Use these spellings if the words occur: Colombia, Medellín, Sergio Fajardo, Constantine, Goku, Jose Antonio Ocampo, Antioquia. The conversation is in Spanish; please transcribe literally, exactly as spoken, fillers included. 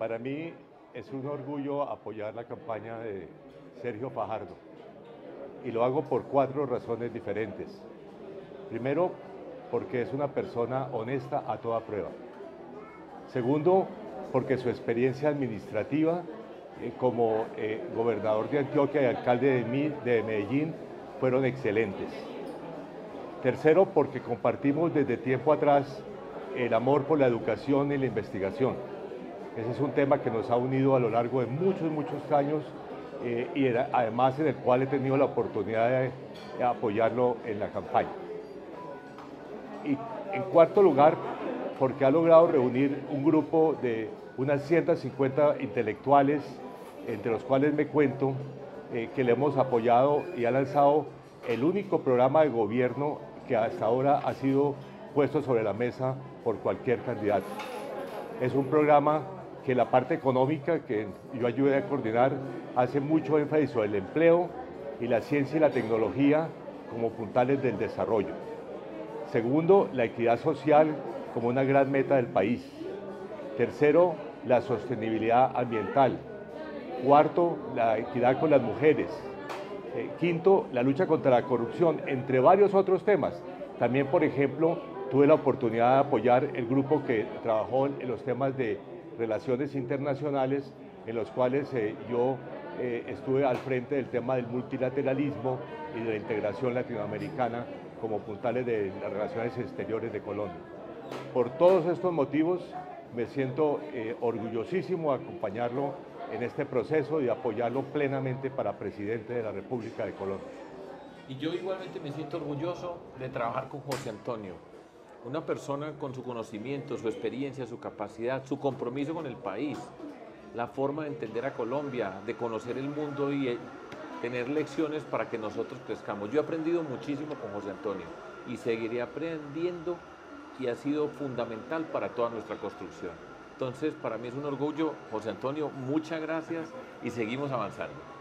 Para mí es un orgullo apoyar la campaña de Sergio Fajardo y lo hago por cuatro razones diferentes. Primero, porque es una persona honesta a toda prueba. Segundo, porque su experiencia administrativa eh, como eh, gobernador de Antioquia y alcalde de, de Medellín fueron excelentes. Tercero, porque compartimos desde tiempo atrás el amor por la educación y la investigación. Ese es un tema que nos ha unido a lo largo de muchos, muchos años eh, y era, además en el cual he tenido la oportunidad de, de apoyarlo en la campaña. Y en cuarto lugar, porque ha logrado reunir un grupo de unas ciento cincuenta intelectuales, entre los cuales me cuento, eh, que le hemos apoyado y ha lanzado el único programa de gobierno que hasta ahora ha sido puesto sobre la mesa por cualquier candidato. Es un programa que la parte económica, que yo ayudé a coordinar, hace mucho énfasis sobre el empleo y la ciencia y la tecnología como puntales del desarrollo. Segundo, la equidad social como una gran meta del país. Tercero, la sostenibilidad ambiental. Cuarto, la equidad con las mujeres. Eh, quinto, la lucha contra la corrupción, entre varios otros temas. También, por ejemplo, tuve la oportunidad de apoyar el grupo que trabajó en los temas de relaciones internacionales, en los cuales eh, yo eh, estuve al frente del tema del multilateralismo y de la integración latinoamericana como puntales de las relaciones exteriores de Colombia. Por todos estos motivos, me siento eh, orgullosísimo de acompañarlo en este proceso y apoyarlo plenamente para presidente de la República de Colombia. Y yo igualmente me siento orgulloso de trabajar con José Antonio, una persona con su conocimiento, su experiencia, su capacidad, su compromiso con el país, la forma de entender a Colombia, de conocer el mundo y tener lecciones para que nosotros crezcamos. Yo he aprendido muchísimo con José Antonio y seguiré aprendiendo, y ha sido fundamental para toda nuestra construcción. Entonces, para mí es un orgullo, José Antonio, muchas gracias y seguimos avanzando.